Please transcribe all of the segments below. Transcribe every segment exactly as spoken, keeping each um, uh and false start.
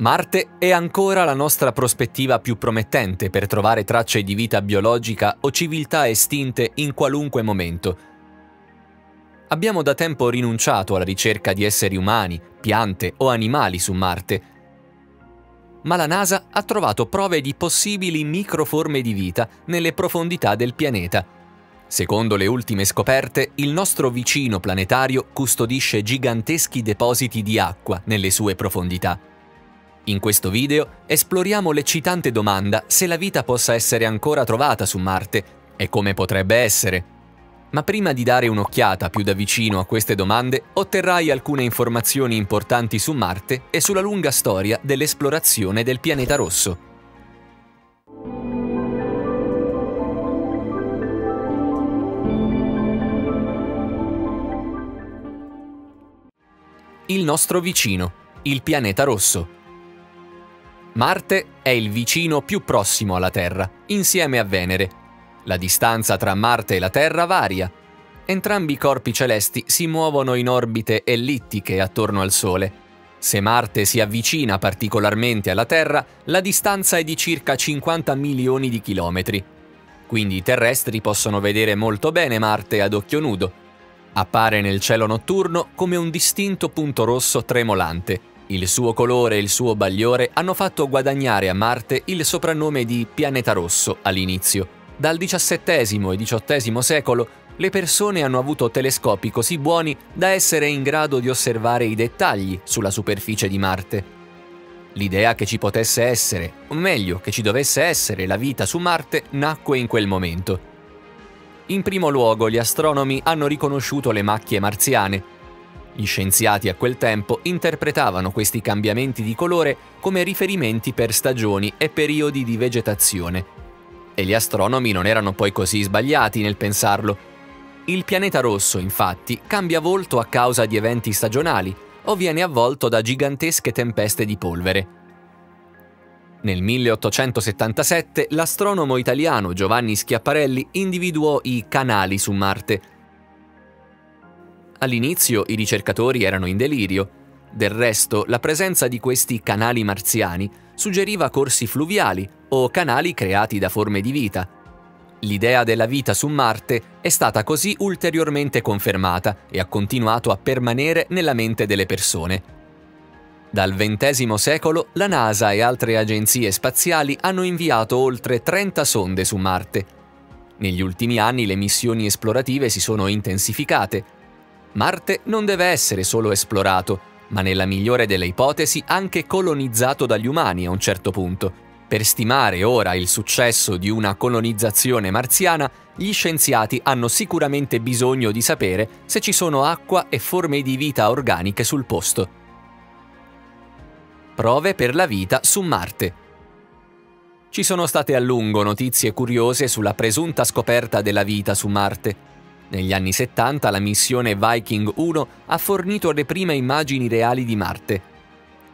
Marte è ancora la nostra prospettiva più promettente per trovare tracce di vita biologica o civiltà estinte in qualunque momento. Abbiamo da tempo rinunciato alla ricerca di esseri umani, piante o animali su Marte, ma la NASA ha trovato prove di possibili microforme di vita nelle profondità del pianeta. Secondo le ultime scoperte, il nostro vicino planetario custodisce giganteschi depositi di acqua nelle sue profondità. In questo video esploriamo l'eccitante domanda se la vita possa essere ancora trovata su Marte e come potrebbe essere. Ma prima di dare un'occhiata più da vicino a queste domande, otterrai alcune informazioni importanti su Marte e sulla lunga storia dell'esplorazione del pianeta rosso. Il nostro vicino, il pianeta rosso. Marte è il vicino più prossimo alla Terra, insieme a Venere. La distanza tra Marte e la Terra varia. Entrambi i corpi celesti si muovono in orbite ellittiche attorno al Sole. Se Marte si avvicina particolarmente alla Terra, la distanza è di circa cinquanta milioni di chilometri. Quindi i terrestri possono vedere molto bene Marte ad occhio nudo. Appare nel cielo notturno come un distinto punto rosso tremolante. Il suo colore e il suo bagliore hanno fatto guadagnare a Marte il soprannome di pianeta rosso all'inizio. Dal diciassettesimo e diciottesimo secolo le persone hanno avuto telescopi così buoni da essere in grado di osservare i dettagli sulla superficie di Marte. L'idea che ci potesse essere, o meglio, che ci dovesse essere la vita su Marte nacque in quel momento. In primo luogo gli astronomi hanno riconosciuto le macchie marziane. Gli scienziati a quel tempo interpretavano questi cambiamenti di colore come riferimenti per stagioni e periodi di vegetazione. E gli astronomi non erano poi così sbagliati nel pensarlo. Il pianeta rosso, infatti, cambia volto a causa di eventi stagionali o viene avvolto da gigantesche tempeste di polvere. Nel milleottocentosettantasette l'astronomo italiano Giovanni Schiaparelli individuò i canali su Marte. All'inizio i ricercatori erano in delirio. Del resto, la presenza di questi canali marziani suggeriva corsi fluviali o canali creati da forme di vita. L'idea della vita su Marte è stata così ulteriormente confermata e ha continuato a permanere nella mente delle persone. Dal ventesimo secolo la NASA e altre agenzie spaziali hanno inviato oltre trenta sonde su Marte. Negli ultimi anni le missioni esplorative si sono intensificate. Marte non deve essere solo esplorato, ma nella migliore delle ipotesi anche colonizzato dagli umani a un certo punto. Per stimare ora il successo di una colonizzazione marziana, gli scienziati hanno sicuramente bisogno di sapere se ci sono acqua e forme di vita organiche sul posto. Prove per la vita su Marte. Ci sono state a lungo notizie curiose sulla presunta scoperta della vita su Marte. Negli anni settanta la missione Viking uno ha fornito le prime immagini reali di Marte.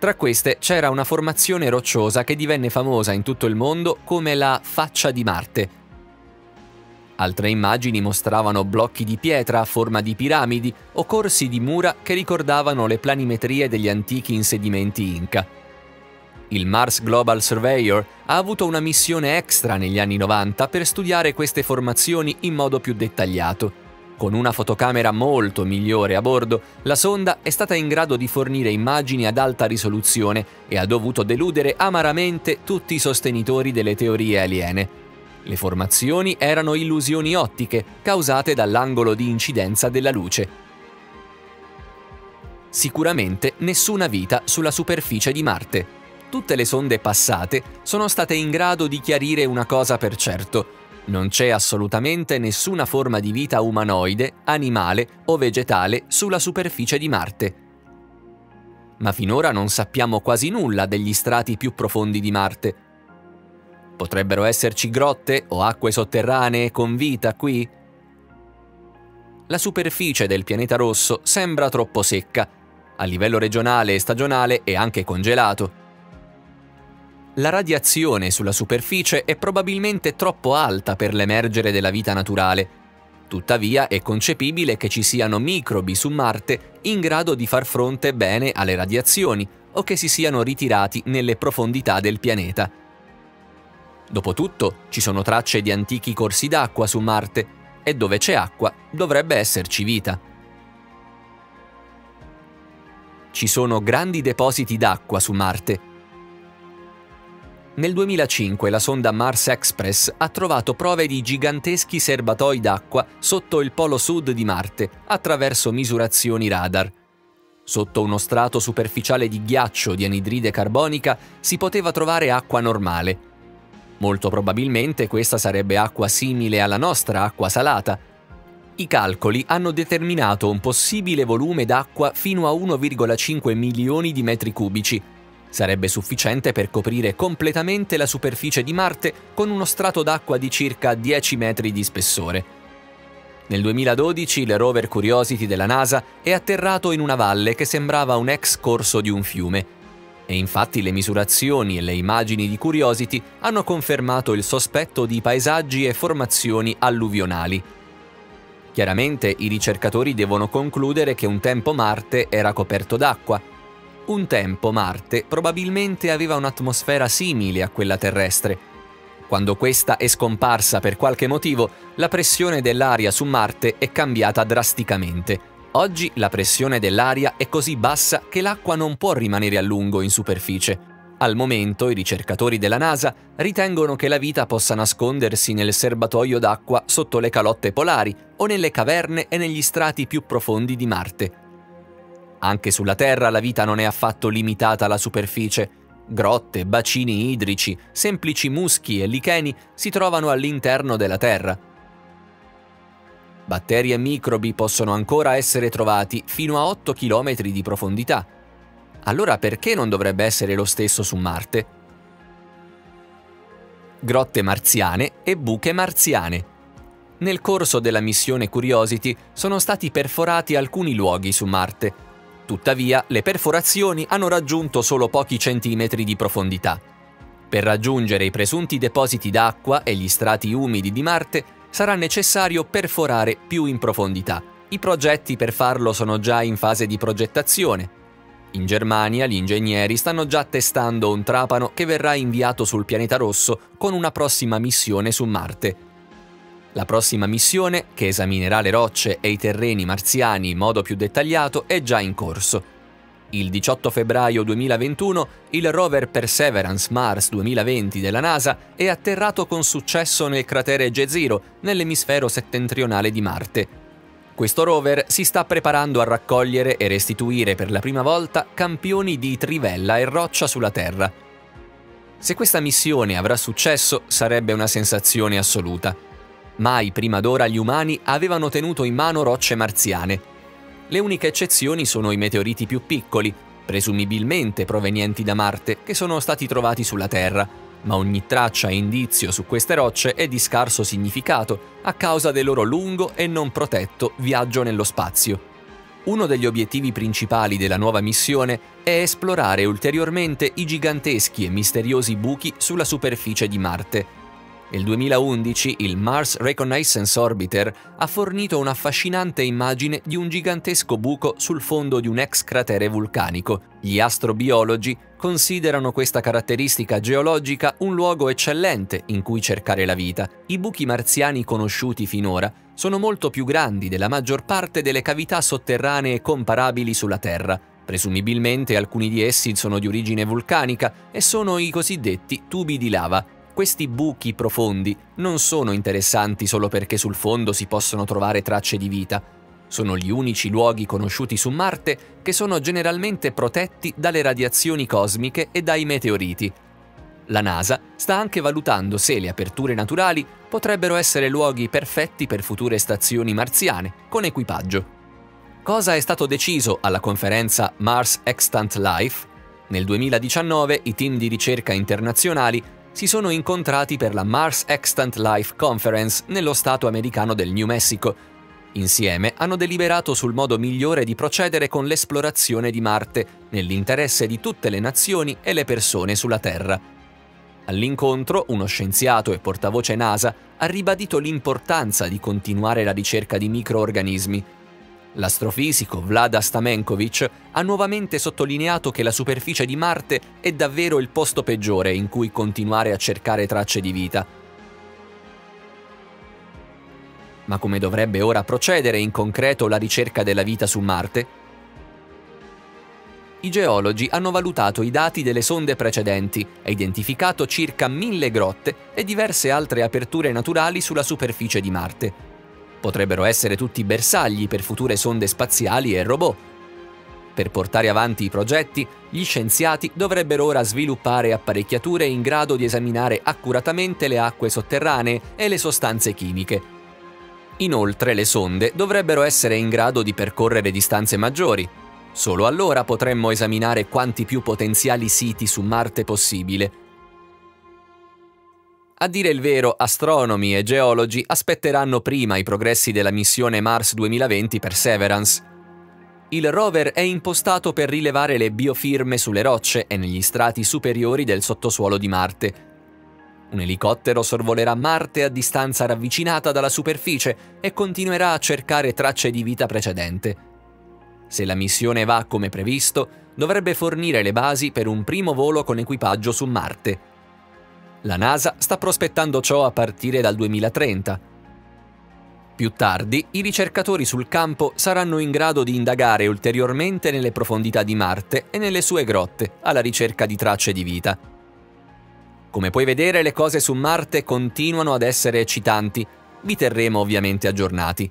Tra queste c'era una formazione rocciosa che divenne famosa in tutto il mondo come la Faccia di Marte. Altre immagini mostravano blocchi di pietra a forma di piramidi o corsi di mura che ricordavano le planimetrie degli antichi insedimenti Inca. Il Mars Global Surveyor ha avuto una missione extra negli anni novanta per studiare queste formazioni in modo più dettagliato. Con una fotocamera molto migliore a bordo, la sonda è stata in grado di fornire immagini ad alta risoluzione e ha dovuto deludere amaramente tutti i sostenitori delle teorie aliene. Le formazioni erano illusioni ottiche causate dall'angolo di incidenza della luce. Sicuramente nessuna vita sulla superficie di Marte. Tutte le sonde passate sono state in grado di chiarire una cosa per certo. Non c'è assolutamente nessuna forma di vita umanoide, animale o vegetale sulla superficie di Marte. Ma finora non sappiamo quasi nulla degli strati più profondi di Marte. Potrebbero esserci grotte o acque sotterranee con vita qui? La superficie del pianeta rosso sembra troppo secca. A livello regionale e stagionale è anche congelato. La radiazione sulla superficie è probabilmente troppo alta per l'emergere della vita naturale. Tuttavia è concepibile che ci siano microbi su Marte in grado di far fronte bene alle radiazioni o che si siano ritirati nelle profondità del pianeta. Dopotutto, ci sono tracce di antichi corsi d'acqua su Marte, e dove c'è acqua dovrebbe esserci vita. Ci sono grandi depositi d'acqua su Marte. Nel duemilacinque la sonda Mars Express ha trovato prove di giganteschi serbatoi d'acqua sotto il polo sud di Marte attraverso misurazioni radar. Sotto uno strato superficiale di ghiaccio di anidride carbonica si poteva trovare acqua normale. Molto probabilmente questa sarebbe acqua simile alla nostra acqua salata. I calcoli hanno determinato un possibile volume d'acqua fino a uno virgola cinque milioni di metri cubici. Sarebbe sufficiente per coprire completamente la superficie di Marte con uno strato d'acqua di circa dieci metri di spessore. Nel duemiladodici il rover Curiosity della NASA è atterrato in una valle che sembrava un ex corso di un fiume. E infatti le misurazioni e le immagini di Curiosity hanno confermato il sospetto di paesaggi e formazioni alluvionali. Chiaramente i ricercatori devono concludere che un tempo Marte era coperto d'acqua. Un tempo Marte probabilmente aveva un'atmosfera simile a quella terrestre. Quando questa è scomparsa per qualche motivo, la pressione dell'aria su Marte è cambiata drasticamente. Oggi la pressione dell'aria è così bassa che l'acqua non può rimanere a lungo in superficie. Al momento i ricercatori della NASA ritengono che la vita possa nascondersi nel serbatoio d'acqua sotto le calotte polari o nelle caverne e negli strati più profondi di Marte. Anche sulla Terra la vita non è affatto limitata alla superficie. Grotte, bacini idrici, semplici muschi e licheni si trovano all'interno della Terra. Batteri e microbi possono ancora essere trovati fino a otto chilometri di profondità. Allora perché non dovrebbe essere lo stesso su Marte? Grotte marziane e buche marziane. Nel corso della missione Curiosity sono stati perforati alcuni luoghi su Marte. Tuttavia, le perforazioni hanno raggiunto solo pochi centimetri di profondità. Per raggiungere i presunti depositi d'acqua e gli strati umidi di Marte, sarà necessario perforare più in profondità. I progetti per farlo sono già in fase di progettazione. In Germania gli ingegneri stanno già testando un trapano che verrà inviato sul pianeta rosso con una prossima missione su Marte. La prossima missione, che esaminerà le rocce e i terreni marziani in modo più dettagliato, è già in corso. Il diciotto febbraio duemilaventuno il rover Perseverance Mars duemilaventi della NASA è atterrato con successo nel cratere Jezero, nell'emisfero settentrionale di Marte. Questo rover si sta preparando a raccogliere e restituire per la prima volta campioni di trivella e roccia sulla Terra. Se questa missione avrà successo, sarebbe una sensazione assoluta. Mai prima d'ora gli umani avevano tenuto in mano rocce marziane. Le uniche eccezioni sono i meteoriti più piccoli, presumibilmente provenienti da Marte, che sono stati trovati sulla Terra, ma ogni traccia e indizio su queste rocce è di scarso significato a causa del loro lungo e non protetto viaggio nello spazio. Uno degli obiettivi principali della nuova missione è esplorare ulteriormente i giganteschi e misteriosi buchi sulla superficie di Marte. Nel duemilaundici il Mars Reconnaissance Orbiter ha fornito un'affascinante immagine di un gigantesco buco sul fondo di un ex cratere vulcanico. Gli astrobiologi considerano questa caratteristica geologica un luogo eccellente in cui cercare la vita. I buchi marziani conosciuti finora sono molto più grandi della maggior parte delle cavità sotterranee comparabili sulla Terra. Presumibilmente alcuni di essi sono di origine vulcanica e sono i cosiddetti tubi di lava. Questi buchi profondi non sono interessanti solo perché sul fondo si possono trovare tracce di vita. Sono gli unici luoghi conosciuti su Marte che sono generalmente protetti dalle radiazioni cosmiche e dai meteoriti. La NASA sta anche valutando se le aperture naturali potrebbero essere luoghi perfetti per future stazioni marziane con equipaggio. Cosa è stato deciso alla conferenza Mars Extant Life? Nel duemiladiciannove i team di ricerca internazionali si sono incontrati per la Mars Extant Life Conference nello stato americano del New Mexico. Insieme hanno deliberato sul modo migliore di procedere con l'esplorazione di Marte, nell'interesse di tutte le nazioni e le persone sulla Terra. All'incontro, uno scienziato e portavoce NASA ha ribadito l'importanza di continuare la ricerca di microorganismi. L'astrofisico Vlad Stamenkovich ha nuovamente sottolineato che la superficie di Marte è davvero il posto peggiore in cui continuare a cercare tracce di vita. Ma come dovrebbe ora procedere in concreto la ricerca della vita su Marte? I geologi hanno valutato i dati delle sonde precedenti e identificato circa mille grotte e diverse altre aperture naturali sulla superficie di Marte. Potrebbero essere tutti bersagli per future sonde spaziali e robot. Per portare avanti i progetti, gli scienziati dovrebbero ora sviluppare apparecchiature in grado di esaminare accuratamente le acque sotterranee e le sostanze chimiche. Inoltre le sonde dovrebbero essere in grado di percorrere distanze maggiori. Solo allora potremmo esaminare quanti più potenziali siti su Marte possibile. A dire il vero, astronomi e geologi aspetteranno prima i progressi della missione Mars duemilaventi Perseverance. Il rover è impostato per rilevare le biofirme sulle rocce e negli strati superiori del sottosuolo di Marte. Un elicottero sorvolerà Marte a distanza ravvicinata dalla superficie e continuerà a cercare tracce di vita precedente. Se la missione va come previsto, dovrebbe fornire le basi per un primo volo con equipaggio su Marte. La NASA sta prospettando ciò a partire dal duemilatrenta. Più tardi, i ricercatori sul campo saranno in grado di indagare ulteriormente nelle profondità di Marte e nelle sue grotte, alla ricerca di tracce di vita. Come puoi vedere, le cose su Marte continuano ad essere eccitanti. Vi terremo ovviamente aggiornati.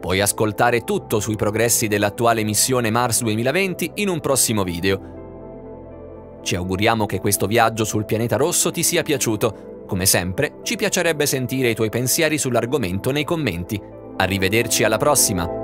Puoi ascoltare tutto sui progressi dell'attuale missione Mars duemilaventi in un prossimo video. Ci auguriamo che questo viaggio sul pianeta rosso ti sia piaciuto. Come sempre, ci piacerebbe sentire i tuoi pensieri sull'argomento nei commenti. Arrivederci alla prossima!